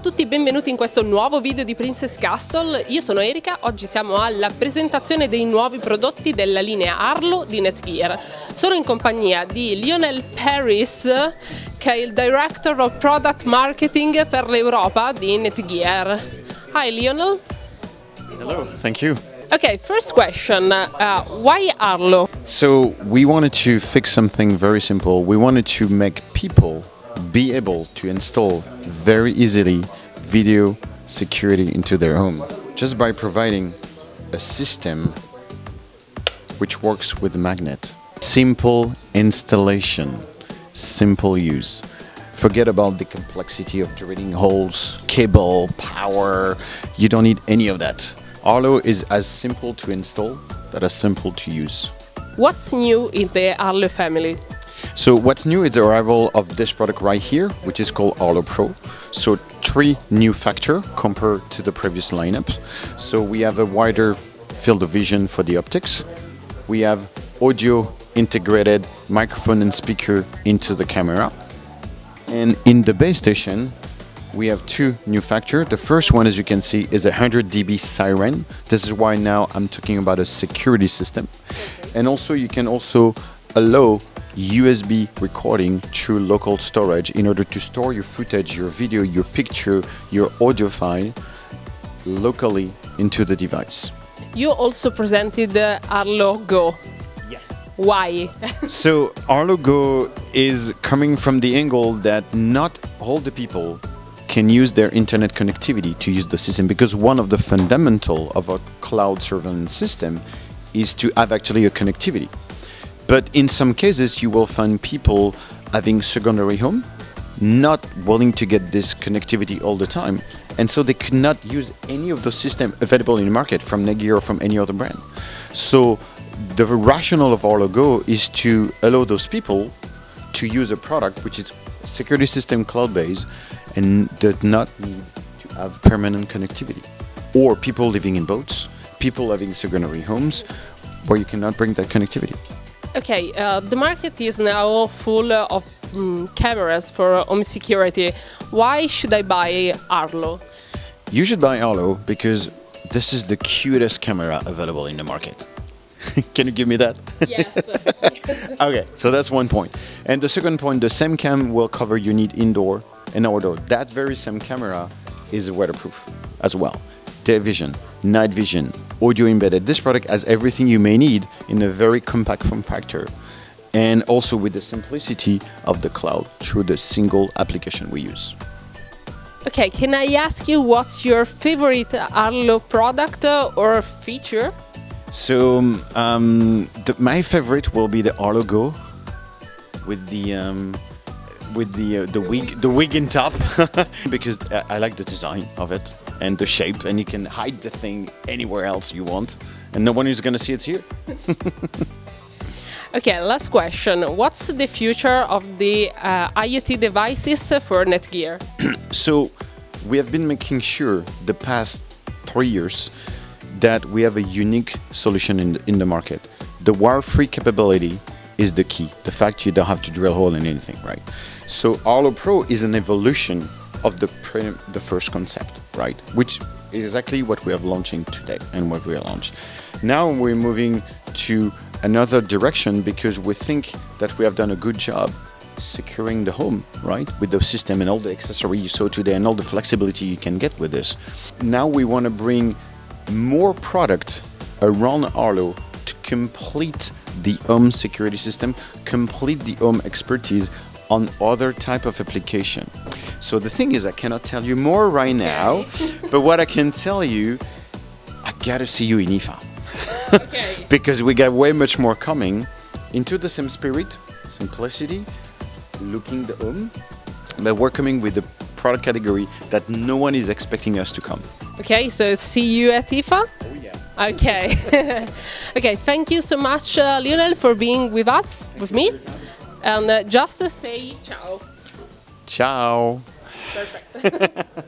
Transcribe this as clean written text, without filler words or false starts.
a tutti, benvenuti in questo nuovo video di Princess Castle. Io sono Erika, oggi siamo alla presentazione dei nuovi prodotti della linea Arlo di Netgear. Sono in compagnia di Lionel Paris, che è il Director of Product Marketing per l'Europa di Netgear. Hi Lionel. Hello, thank you. Okay, first question, why Arlo? So we wanted to fix something very simple. We wanted to make people be able to install very easily video security into their home just by providing a system which works with a magnet. Simple installation, simple use. Forget about the complexity of drilling holes, cable, power. You don't need any of that. Arlo is as simple to install that as simple to use. What's new in the Arlo family? So what's new is the arrival of this product right here, which is called Arlo Pro. So 3 new factors compared to the previous lineups. So we have a wider field of vision for the optics. We have audio integrated microphone and speaker into the camera. And in the base station, we have 2 new factors. The first one, as you can see, is a 100 dB siren. This is why now I'm talking about a security system. Okay. And also you can also allow USB recording through local storage in order to store your footage, your video, your picture, your audio file locally into the device. You also presented the Arlo Go. Yes. Why? So Arlo Go is coming from the angle that not all the people can use their internet connectivity to use the system, because one of the fundamentals of a cloud surveillance system is to have actually a connectivity. But in some cases, you will find people having secondary home, not willing to get this connectivity all the time. And so they could not use any of those systems available in the market from Netgear or from any other brand. So the rationale of Arlo Go is to allow those people to use a product which is security system cloud-based and does not need to have permanent connectivity. Or people living in boats, people having secondary homes, where you cannot bring that connectivity. Okay, the market is now full of cameras for home security. Why should I buy Arlo? You should buy Arlo because this is the cutest camera available in the market. Can you give me that? Yes. Okay, so that's one point. And the second point, the same cam will cover your need indoor and outdoor. That very same camera is weatherproof as well. Day vision, night vision, audio embedded. This product has everything you may need in a very compact form factor, and also with the simplicity of the cloud through the single application we use. Okay, can I ask you what's your favorite Arlo product or feature? So my favorite will be the Arlo Go with the wig in top, because I like the design of it and the shape, and you can hide the thing anywhere else you want and no one is going to see it's here. Okay, last question. What's the future of the IoT devices for Netgear? So we have been making sure the past 3 years that we have a unique solution in the market. The wire-free capability is the key. The fact you don't have to drill a hole in anything, right? So Arlo Pro is an evolution of the first concept, right? Which is exactly what we are launching today and what we are launched. Now we're moving to another direction because we think that we have done a good job securing the home, right? With the system and all the accessories you saw today and all the flexibility you can get with this. Now we want to bring more product around Arlo to complete the home security system, complete the home expertise on other type of application. So the thing is, I cannot tell you more right now, but what I can tell you, I gotta see you in IFA. Okay. Because we got way much more coming into the same spirit, simplicity, looking the home, but we're coming with the product category that no one is expecting us to come. Okay, so see you at IFA? Oh yeah. Okay. Okay, thank you so much, Lionel, for being with us, with me. And just to say ciao. Ciao. Perfect.